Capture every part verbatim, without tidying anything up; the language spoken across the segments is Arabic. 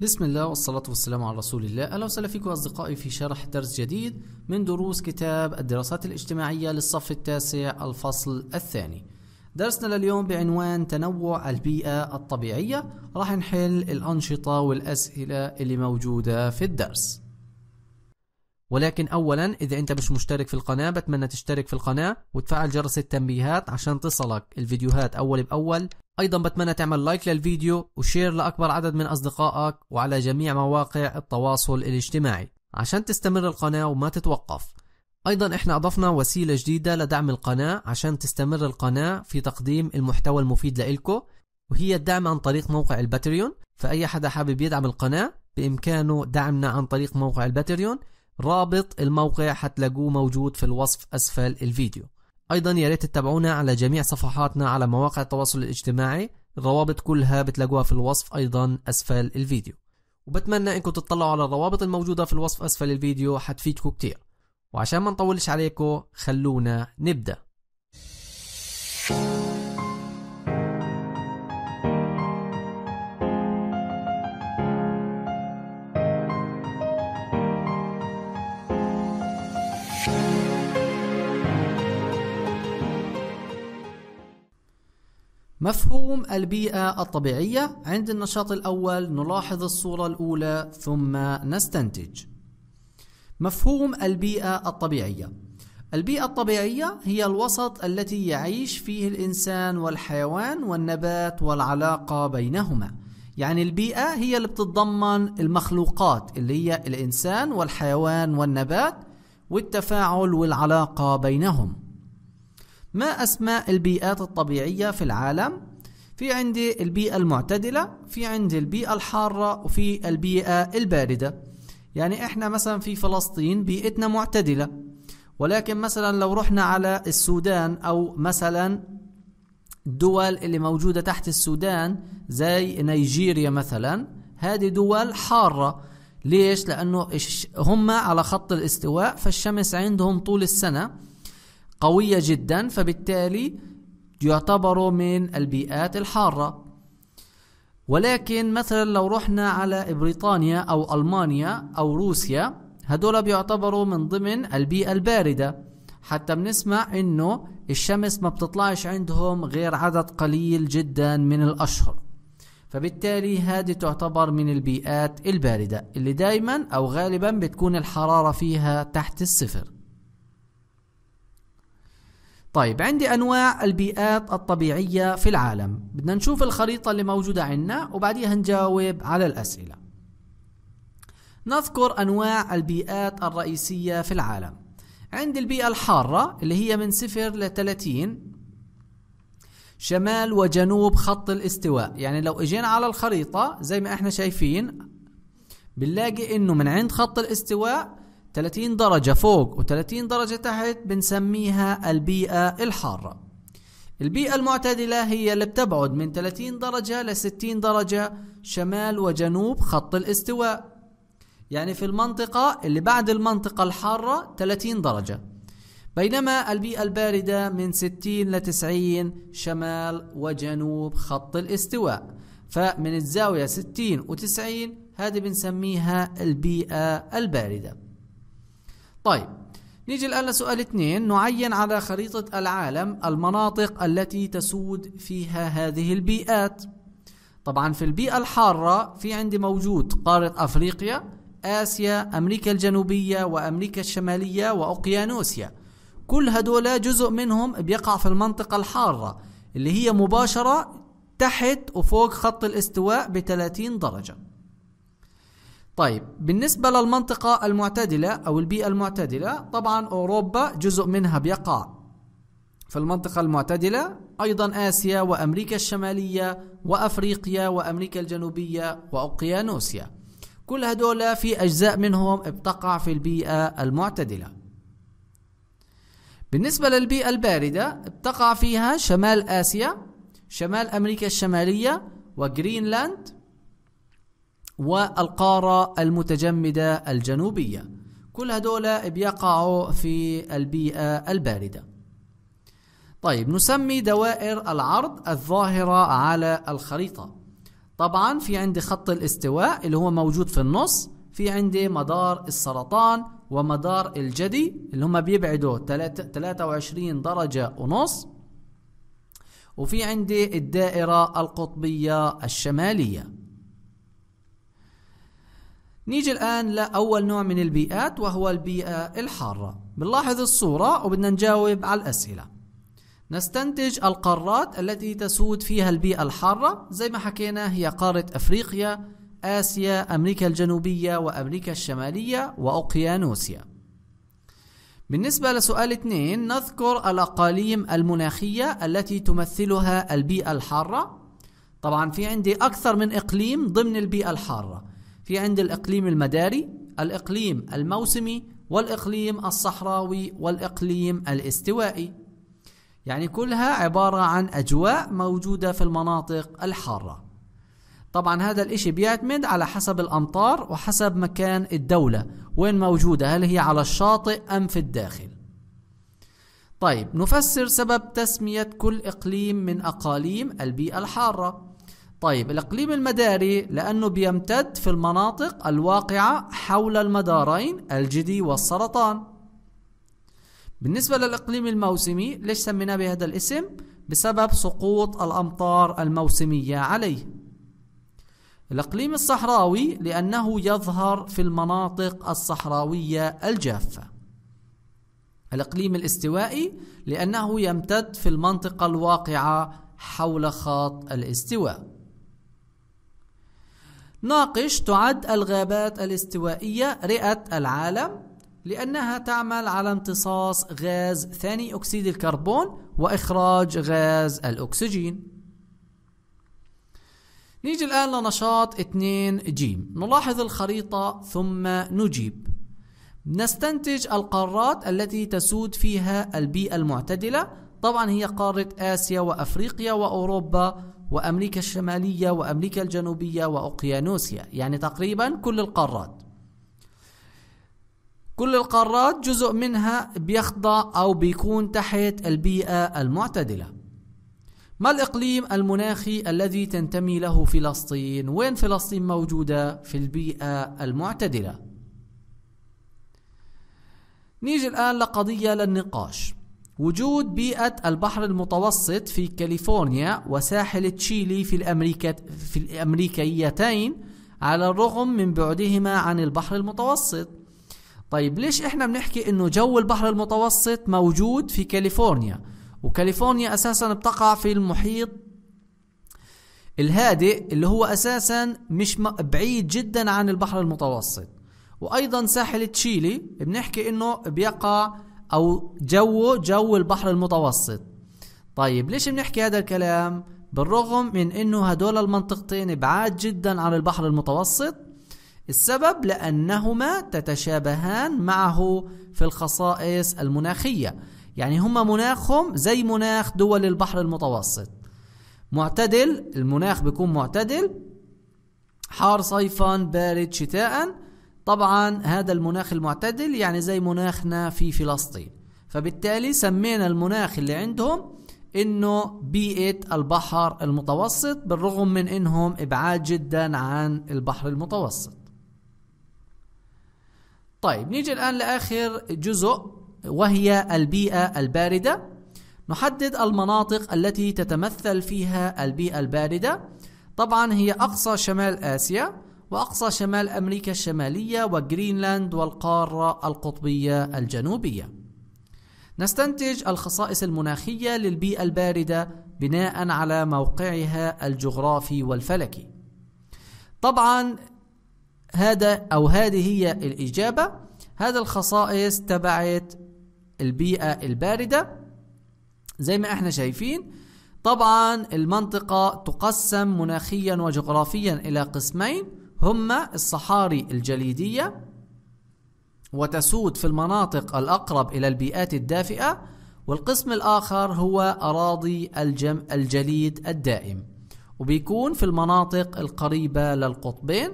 بسم الله والصلاة والسلام على رسول الله. أهلا وسهلا فيكم أصدقائي في شرح درس جديد من دروس كتاب الدراسات الاجتماعية للصف التاسع الفصل الثاني. درسنا لليوم بعنوان تنوع البيئة الطبيعية، راح نحل الأنشطة والأسئلة اللي موجودة في الدرس. ولكن أولا إذا أنت مش مشترك في القناة بتمنى تشترك في القناة وتفعل جرس التنبيهات عشان تصلك الفيديوهات أول بأول. أيضا بتمنى تعمل لايك للفيديو وشير لأكبر عدد من أصدقائك وعلى جميع مواقع التواصل الاجتماعي عشان تستمر القناة وما تتوقف. أيضا إحنا أضفنا وسيلة جديدة لدعم القناة عشان تستمر القناة في تقديم المحتوى المفيد لإلكو، وهي الدعم عن طريق موقع الباتريون. فأي حدا حابب يدعم القناة بإمكانه دعمنا عن طريق موقع الباتريون، رابط الموقع حتلاقوه موجود في الوصف أسفل الفيديو. أيضا يا ريت تتابعونا على جميع صفحاتنا على مواقع التواصل الاجتماعي، الروابط كلها بتلاقوها في الوصف أيضا أسفل الفيديو. وبتمنى إنكم تطلعوا على الروابط الموجودة في الوصف أسفل الفيديو، حتفيدكم كتير. وعشان ما نطولش عليكم خلونا نبدأ. مفهوم البيئة الطبيعية. عند النشاط الأول نلاحظ الصورة الأولى ثم نستنتج. مفهوم البيئة الطبيعية. البيئة الطبيعية هي الوسط التي يعيش فيه الإنسان والحيوان والنبات والعلاقة بينهما. يعني البيئة هي اللي بتتضمن المخلوقات اللي هي الإنسان والحيوان والنبات والتفاعل والعلاقة بينهم. ما أسماء البيئات الطبيعية في العالم؟ في عندي البيئة المعتدلة، في عندي البيئة الحارة، وفي البيئة الباردة. يعني إحنا مثلا في فلسطين بيئتنا معتدلة، ولكن مثلا لو رحنا على السودان أو مثلا الدول اللي موجودة تحت السودان زي نيجيريا مثلا، هذه دول حارة. ليش؟ لأنه هم على خط الاستواء، فالشمس عندهم طول السنة قوية جدا، فبالتالي يعتبروا من البيئات الحارة. ولكن مثلا لو رحنا على بريطانيا أو ألمانيا أو روسيا، هدول بيعتبروا من ضمن البيئة الباردة، حتى بنسمع إنه الشمس ما بتطلعش عندهم غير عدد قليل جدا من الأشهر، فبالتالي هذه تعتبر من البيئات الباردة اللي دايما أو غالبا بتكون الحرارة فيها تحت الصفر. طيب عندي أنواع البيئات الطبيعية في العالم. بدنا نشوف الخريطة اللي موجودة عندنا وبعديها نجاوب على الأسئلة. نذكر أنواع البيئات الرئيسية في العالم. عندي البيئة الحارة اللي هي من صفر ل ثلاثين شمال وجنوب خط الاستواء. يعني لو اجينا على الخريطة زي ما احنا شايفين بنلاقي انه من عند خط الاستواء ثلاثين درجة فوق وثلاثين درجة تحت، بنسميها البيئة الحارة. البيئة المعتدلة هي اللي بتبعد من ثلاثين درجة ل ستين درجة شمال وجنوب خط الاستواء، يعني في المنطقة اللي بعد المنطقة الحارة ثلاثين درجة. بينما البيئة الباردة من ستين ل تسعين شمال وجنوب خط الاستواء، فمن الزاوية ستين و90 هذه بنسميها البيئة الباردة. طيب نيجي الآن لسؤال اثنين. نعين على خريطة العالم المناطق التي تسود فيها هذه البيئات. طبعا في البيئة الحارة في عندي موجود قارة أفريقيا، آسيا، أمريكا الجنوبية، وأمريكا الشمالية، وأوقيانوسيا. كل هدول جزء منهم بيقع في المنطقة الحارة اللي هي مباشرة تحت وفوق خط الاستواء ب ثلاثين درجة. طيب بالنسبة للمنطقة المعتدلة أو البيئة المعتدلة، طبعا أوروبا جزء منها بيقع في المنطقة المعتدلة، أيضا آسيا وأمريكا الشمالية وأفريقيا وأمريكا الجنوبية وأوقيانوسيا، كل هدول في أجزاء منهم بتقع في البيئة المعتدلة. بالنسبة للبيئة الباردة بتقع فيها شمال آسيا، شمال أمريكا الشمالية، وجرينلاند، والقارة المتجمدة الجنوبية، كل هدول بيقعوا في البيئة الباردة. طيب نسمي دوائر العرض الظاهرة على الخريطة. طبعا في عندي خط الاستواء اللي هو موجود في النص، في عندي مدار السرطان ومدار الجدي اللي هما بيبعدوا ثلاثة وعشرين درجة ونص، وفي عندي الدائرة القطبية الشمالية. نيجي الآن لأول نوع من البيئات وهو البيئة الحارة. بنلاحظ الصورة وبدنا نجاوب على الأسئلة. نستنتج القارات التي تسود فيها البيئة الحارة، زي ما حكينا هي قارة أفريقيا، آسيا، أمريكا الجنوبية وأمريكا الشمالية وأوقيانوسيا. بالنسبة لسؤال اثنين، نذكر الأقاليم المناخية التي تمثلها البيئة الحارة. طبعا في عندي أكثر من إقليم ضمن البيئة الحارة، في عندي الإقليم المداري، الإقليم الموسمي، والإقليم الصحراوي، والإقليم الاستوائي. يعني كلها عبارة عن أجواء موجودة في المناطق الحارة. طبعا هذا الاشي بيعتمد على حسب الأمطار وحسب مكان الدولة وين موجودة، هل هي على الشاطئ أم في الداخل. طيب نفسر سبب تسمية كل إقليم من أقاليم البيئة الحارة. طيب الإقليم المداري لأنه بيمتد في المناطق الواقعة حول المدارين الجدي والسرطان. بالنسبة للإقليم الموسمي، ليش سميناه بهذا الاسم؟ بسبب سقوط الأمطار الموسمية عليه. الإقليم الصحراوي لأنه يظهر في المناطق الصحراوية الجافة. الإقليم الاستوائي لأنه يمتد في المنطقة الواقعة حول خط الاستواء. ناقش، تعد الغابات الاستوائية رئة العالم لأنها تعمل على امتصاص غاز ثاني أكسيد الكربون وإخراج غاز الأكسجين. نيجي الآن لنشاط اثنين جيم. نلاحظ الخريطة ثم نجيب. نستنتج القارات التي تسود فيها البيئة المعتدلة. طبعا هي قارة آسيا وأفريقيا وأوروبا وأمريكا الشمالية وأمريكا الجنوبية وأوقيانوسيا، يعني تقريبا كل القارات. كل القارات جزء منها بيخضع أو بيكون تحت البيئة المعتدلة. ما الإقليم المناخي الذي تنتمي له فلسطين؟ وين فلسطين موجودة في البيئة المعتدلة؟ نيجي الآن لقضية للنقاش. وجود بيئة البحر المتوسط في كاليفورنيا وساحل تشيلي في الأمريكا في الأمريكيتين على الرغم من بعدهما عن البحر المتوسط. طيب ليش إحنا بنحكي إنه جو البحر المتوسط موجود في كاليفورنيا؟ وكاليفورنيا أساساً بتقع في المحيط الهادئ اللي هو أساساً مش بعيد جداً عن البحر المتوسط. وأيضاً ساحل تشيلي بنحكي إنه بيقع أو جوه جو البحر المتوسط. طيب ليش بنحكي هذا الكلام؟ بالرغم من إنه هدول المنطقتين بعاد جداً عن البحر المتوسط. السبب لأنهما تتشابهان معه في الخصائص المناخية، يعني هما مناخهم زي مناخ دول البحر المتوسط، معتدل، المناخ بيكون معتدل، حار صيفا بارد شتاء. طبعا هذا المناخ المعتدل يعني زي مناخنا في فلسطين، فبالتالي سمينا المناخ اللي عندهم انه بيئة البحر المتوسط بالرغم من انهم ابعاد جدا عن البحر المتوسط. طيب نيجي الآن لآخر جزء وهي البيئة الباردة. نحدد المناطق التي تتمثل فيها البيئة الباردة. طبعا هي أقصى شمال آسيا وأقصى شمال أمريكا الشمالية وجرينلاند والقارة القطبية الجنوبية. نستنتج الخصائص المناخية للبيئة الباردة بناء على موقعها الجغرافي والفلكي. طبعا هذا أو هذه هي الإجابة. هذا الخصائص تبعت البيئة الباردة زي ما احنا شايفين. طبعا المنطقة تقسم مناخيا وجغرافيا إلى قسمين، هما الصحاري الجليدية وتسود في المناطق الأقرب إلى البيئات الدافئة، والقسم الآخر هو أراضي الجم الجليد الدائم وبيكون في المناطق القريبة للقطبين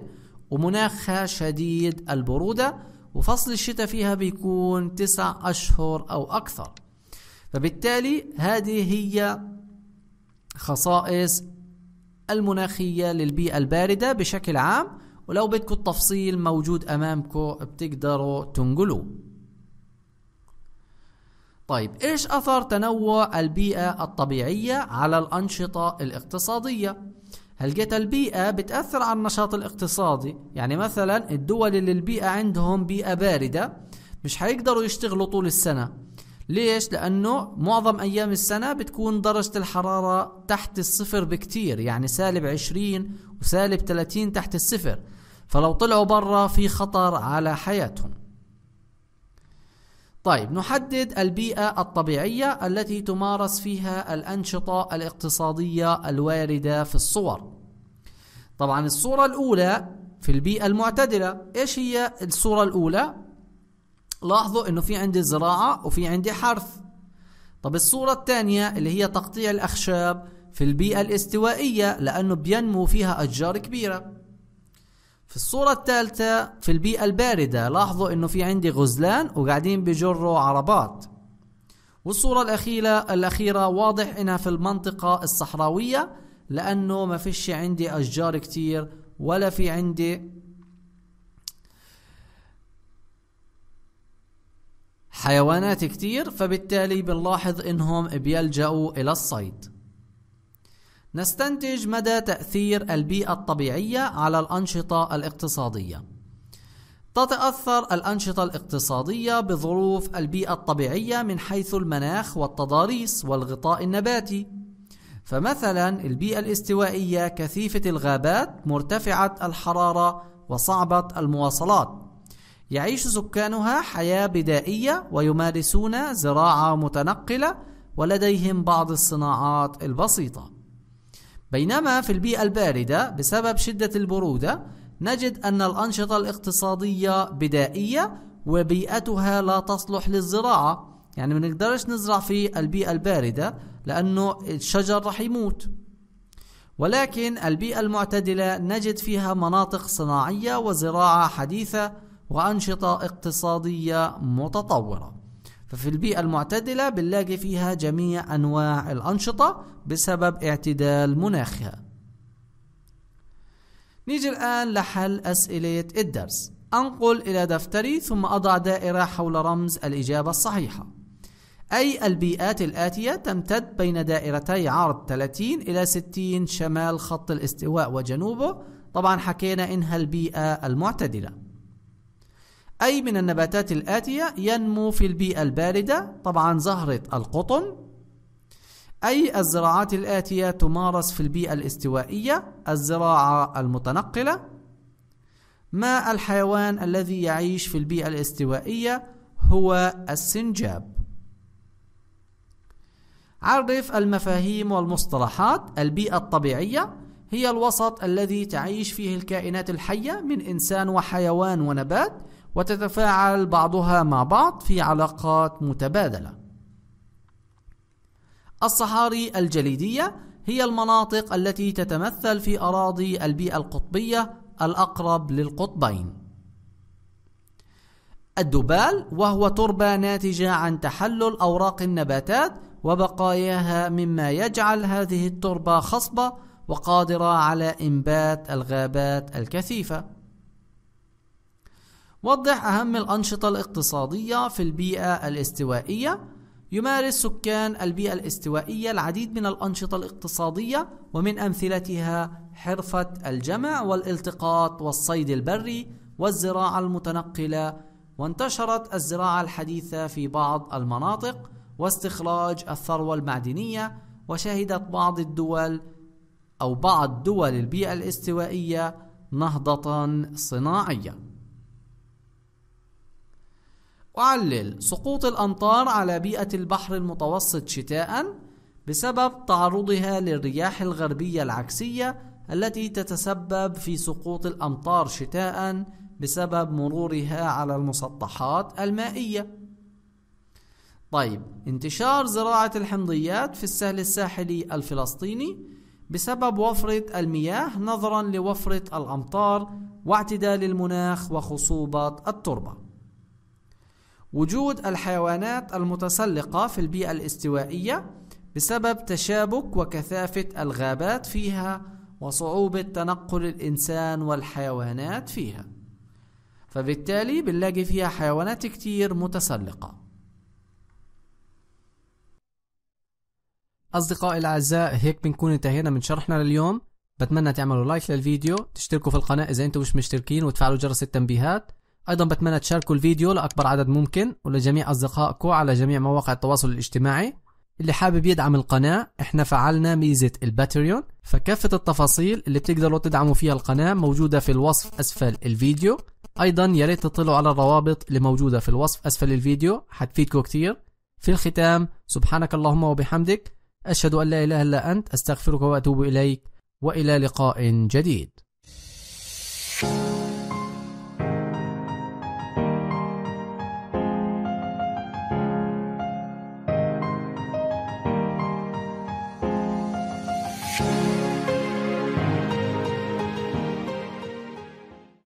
ومناخها شديد البرودة، وفصل الشتاء فيها بيكون تسع أشهر أو أكثر. فبالتالي هذه هي خصائص المناخية للبيئة الباردة بشكل عام، ولو بدكم التفصيل موجود أمامكم بتقدروا تنقلوه. طيب، إيش أثر تنوع البيئة الطبيعية على الأنشطة الاقتصادية؟ هلقيت البيئة بتأثر على النشاط الاقتصادي، يعني مثلا الدول اللي البيئة عندهم بيئة باردة مش هيقدروا يشتغلوا طول السنة. ليش؟ لأنه معظم أيام السنة بتكون درجة الحرارة تحت الصفر بكتير، يعني سالب عشرين وسالب ثلاثين تحت الصفر، فلو طلعوا برا في خطر على حياتهم. طيب، نحدد البيئة الطبيعية التي تمارس فيها الأنشطة الاقتصادية الواردة في الصور. طبعا الصورة الأولى في البيئة المعتدلة، إيش هي الصورة الأولى؟ لاحظوا إنه في عندي زراعة وفي عندي حرث. طب الصورة الثانية اللي هي تقطيع الأخشاب في البيئة الاستوائية، لأنه بينمو فيها أشجار كبيرة. في الصورة الثالثة في البيئة الباردة، لاحظوا إنه في عندي غزلان وقاعدين بيجروا عربات. والصورة الأخيرة الأخيرة واضح إنها في المنطقة الصحراوية، لأنه ما فيش عندي أشجار كتير ولا في عندي حيوانات كتير، فبالتالي بنلاحظ إنهم بيلجأوا إلى الصيد. نستنتج مدى تأثير البيئة الطبيعية على الأنشطة الاقتصادية. تتأثر الأنشطة الاقتصادية بظروف البيئة الطبيعية من حيث المناخ والتضاريس والغطاء النباتي. فمثلا البيئة الاستوائية كثيفة الغابات، مرتفعة الحرارة وصعبة المواصلات، يعيش سكانها حياة بدائية ويمارسون زراعة متنقلة ولديهم بعض الصناعات البسيطة. بينما في البيئة الباردة بسبب شدة البرودة نجد أن الأنشطة الاقتصادية بدائية وبيئتها لا تصلح للزراعة، يعني ما نقدرش نزرع في البيئة الباردة لأنه الشجر رح يموت. ولكن البيئة المعتدلة نجد فيها مناطق صناعية وزراعة حديثة وأنشطة اقتصادية متطورة. ففي البيئة المعتدلة بنلاقي فيها جميع أنواع الأنشطة بسبب اعتدال مناخها. نيجي الآن لحل أسئلة الدرس. أنقل إلى دفتري ثم أضع دائرة حول رمز الإجابة الصحيحة. أي البيئات الآتية تمتد بين دائرتي عرض ثلاثين إلى ستين شمال خط الاستواء وجنوبه؟ طبعا حكينا إنها البيئة المعتدلة. أي من النباتات الآتية ينمو في البيئة الباردة؟ طبعا زهرة القطن. أي الزراعات الآتية تمارس في البيئة الاستوائية؟ الزراعة المتنقلة. ما الحيوان الذي يعيش في البيئة الاستوائية؟ هو السنجاب. عرف المفاهيم والمصطلحات. البيئة الطبيعية هي الوسط الذي تعيش فيه الكائنات الحية من إنسان وحيوان ونبات، وتتفاعل بعضها مع بعض في علاقات متبادلة. الصحاري الجليدية هي المناطق التي تتمثل في أراضي البيئة القطبية الأقرب للقطبين. الدبال وهو تربة ناتجة عن تحلل أوراق النباتات وبقاياها، مما يجعل هذه التربة خصبة وقادرة على إنبات الغابات الكثيفة. وضح أهم الأنشطة الاقتصادية في البيئة الاستوائية. يمارس سكان البيئة الاستوائية العديد من الأنشطة الاقتصادية، ومن أمثلتها حرفة الجمع والالتقاط والصيد البري والزراعة المتنقلة، وانتشرت الزراعة الحديثة في بعض المناطق، واستخراج الثروة المعدنية. وشهدت بعض الدول أو بعض دول البيئة الاستوائية نهضة صناعية. وعلل سقوط الأمطار على بيئة البحر المتوسط شتاءً بسبب تعرضها للرياح الغربية العكسية التي تتسبب في سقوط الأمطار شتاءً بسبب مرورها على المسطحات المائية. طيب، انتشار زراعة الحمضيات في السهل الساحلي الفلسطيني بسبب وفرة المياه نظراً لوفرة الأمطار واعتدال المناخ وخصوبة التربة. وجود الحيوانات المتسلقة في البيئة الاستوائية بسبب تشابك وكثافة الغابات فيها وصعوبة تنقل الإنسان والحيوانات فيها، فبالتالي بنلاقي فيها حيوانات كتير متسلقة. أصدقائي الأعزاء، هيك بنكون انتهينا من شرحنا لليوم. بتمنى تعملوا لايك للفيديو، تشتركوا في القناة إذا أنتم مش مشتركين، وتفعلوا جرس التنبيهات. أيضا بتمنى تشاركوا الفيديو لأكبر عدد ممكن ولجميع أصدقائكم على جميع مواقع التواصل الاجتماعي. اللي حابب يدعم القناة، احنا فعلنا ميزة الباتريون، فكافة التفاصيل اللي بتقدروا تدعموا فيها القناة موجودة في الوصف أسفل الفيديو. أيضا يا ريت تطلعوا على الروابط اللي موجودة في الوصف أسفل الفيديو، حتفيدكم كتير. في الختام، سبحانك اللهم وبحمدك، أشهد أن لا إله إلا أنت، أستغفرك وأتوب إليك، وإلى لقاء جديد.